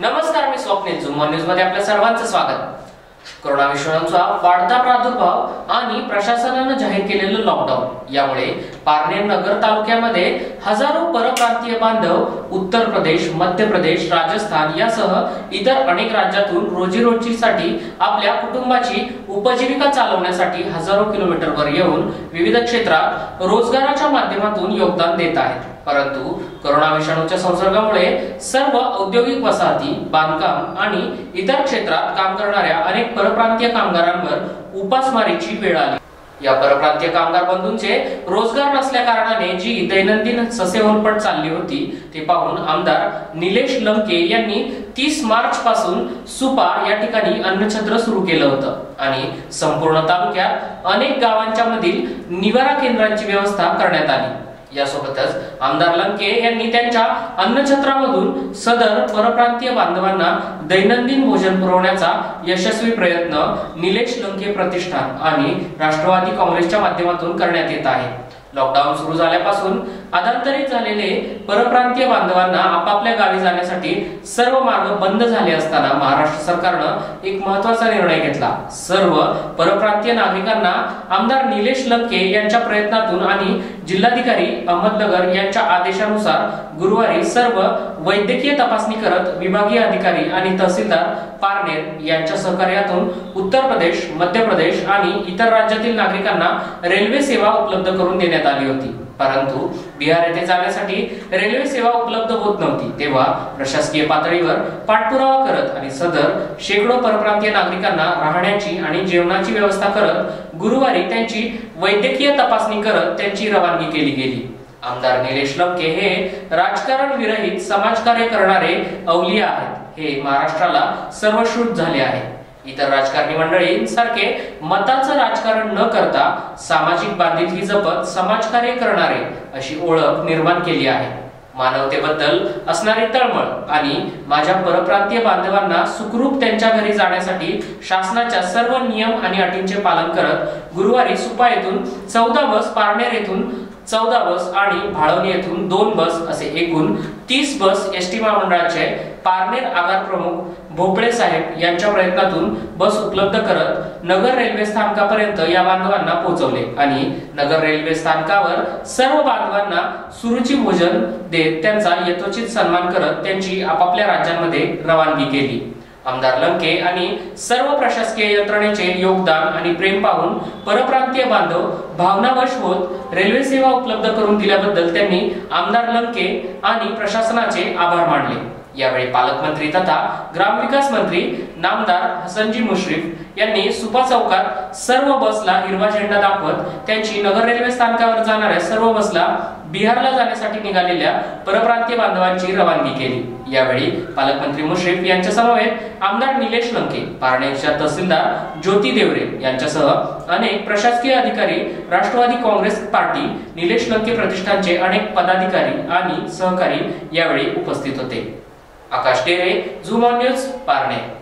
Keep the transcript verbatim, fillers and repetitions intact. नमस्कार, मी स्वप्नील. झूम on news मध्ये आपल्या सर्वांचं स्वागत. कोरोना विषाणूचा वाढता प्रादुर्भाव आणि प्रशासनाने जाहीर केलेलं लॉकडाऊन यामुळे पारनेर नगर तालुक्यामध्ये हजारो परप्रांतीय बांधव उत्तर प्रदेश, मध्य प्रदेश, राजस्थान यासह इतर अनेक राज्यातून रोजीरोटीसाठी आपल्या कुटुंबाची उपजीविका चालवण्यासाठी हजारो किलोमीटरवर येऊन विविध क्षेत्रात रोजगाराच्या माध्यमातून योगदान देत आहेत. परंतु कोरोना विषाणूच्या संसर्गामुळे सर्व औद्योगिक वसाहती, बांधकाम आणि इतर क्षेत्रात काम करणाऱ्या अनेक परप्रांतीय कामगारांवर उपासमारीची वेळ आली. या परप्रांतीय कामगार बंधूंचे रोजगार नसल्या कारणाने जी दैनंदिन ससेहोलपट चालली होती ते पाहून आमदार निलेश लंके यांनी तीस मार्च पासून सुपा या ठिकाणी अन्नछत्र सुरू केलं होतं आणि संपूर्ण तालुक्यात अनेक गावांच्या मधील निवारा केंद्रांची व्यवस्था करण्यात आली. यासोबतच आमदार लंके यांनी त्यांच्या अन्नछत्रामधून सदर परप्रांतीय बांधवांना दैनंदिन भोजन पुरवण्याचा यशस्वी प्रयत्न निलेश लंके प्रतिष्ठान आणि राष्ट्रवादी काँग्रेसच्या माध्यमातून करण्यात येत आहे. लॉकडाऊन सुरू झाल्यापासून अडचणीत झालेले परप्रांतीय बांधवांना आपापल्या गावी जाण्यासाठी सर्व मार्ग बंद झाले असताना महाराष्ट्र सरकारने एक महत्त्वाचा निर्णय घेतला. सर्व परप्रांतीय नागरिकांना आमदार निलेश लंके यांच्या प्रयत्नातून आणि जिल्हाधिकारी अहमदनगर यांच्या आदेशानुसार गुरुवारी सर्व वैद्यकीय तपासणी करत विभागीय अधिकारी आणि तहसीलदार पारनेर यांच्या सहकार्यातून उत्तर प्रदेश, मध्य प्रदेश आणि इतर राज्यातील नागरिकांना रेल्वे सेवा उपलब्ध करून देण्यात आली होती. परंतु बिहार येथे जाण्यासाठी रेल्वे सेवा उपलब्ध होत नव्हती तेव्हा प्रशासकीय पातळीवर पाठपुरावा करत आणि सदर शेकडो परप्रांतीय नागरिकांना राहण्याची आणि जेवणाची व्यवस्था करत गुरुवारी त्यांची वैद्यकीय तपासणी करत त्यांची रवानगी केली गेली. आमदार निलेश लंके हे राजकारण विरहित समाजकार्य करणारे अवलिया आहेत. हे महाराष्ट्राला सर्वश्रुत झाले आहे. इतर राजकारणी मंडळींसारखे मताचं राजकारण न करता सामाजिक बांधिलकी जपत समाजकार्य करणारे अशी ओळख निर्माण केली आहे. मानवतेबद्दल असणारी तळमळ आणि माझ्या परप्रांतीय बांधवांना सुखरूप त्यांच्या घरी जाण्यासाठी शासनाच्या सर्व नियम आणि अटींचे पालन करत गुरुवारी सुपा येथून चौदा बस, पारनेर येथून चौदा बस आणि भाळवणी येथून दोन बस असे एकूण तीस बस एसटी महामंडळाचे पारनेर आगार प्रमुख भोपळे साहेब यांच्या प्रयत्नातून बस उपलब्ध करत नगर रेल्वे स्थानकापर्यंत या बांधवांना पोहोचवले आणि नगर रेल्वे स्थानकावर सर्व बांधवांना सुरुची भोजन देत त्यांचा यथोचित सन्मान करत त्यांची आपापल्या राज्यांमध्ये रवानगी केली. आमदार लंके आणि सर्व प्रशासकीय यंत्रणेचे योगदान आणि प्रेम पाहून परप्रांतीय बांधव भावनावश होत रेल्वे सेवा उपलब्ध करून दिल्याबद्दल त्यांनी आमदार लंके आणि प्रशासनाचे आभार मानले. यावेळी पालकमंत्री तथा ग्रामविकास मंत्री नामदार हसनजी मुश्रीफ यांनी सुपा चौकात सर्व बसला हिरवा झेंडा दाखवत त्यांची नगर रेल्वे स्थानकावर जाणाऱ्या सर्व बसला बिहारला जाण्यासाठी निघालेल्या परप्रांतीय बांधवांची रवानगी केली. यावेळी पालकमंत्री मुश्रीफ यांच्या समवेत आमदार निलेश लंके, पारनेरच्या तहसीलदार ज्योती देवरे यांच्यासह अनेक प्रशासकीय अधिकारी, राष्ट्रवादी काँग्रेस पार्टी, निलेश लंके प्रतिष्ठानचे अनेक पदाधिकारी आणि सहकारी यावेळी उपस्थित होते. आकाश डेरे, झूम ऑन न्यूज, पारनेर.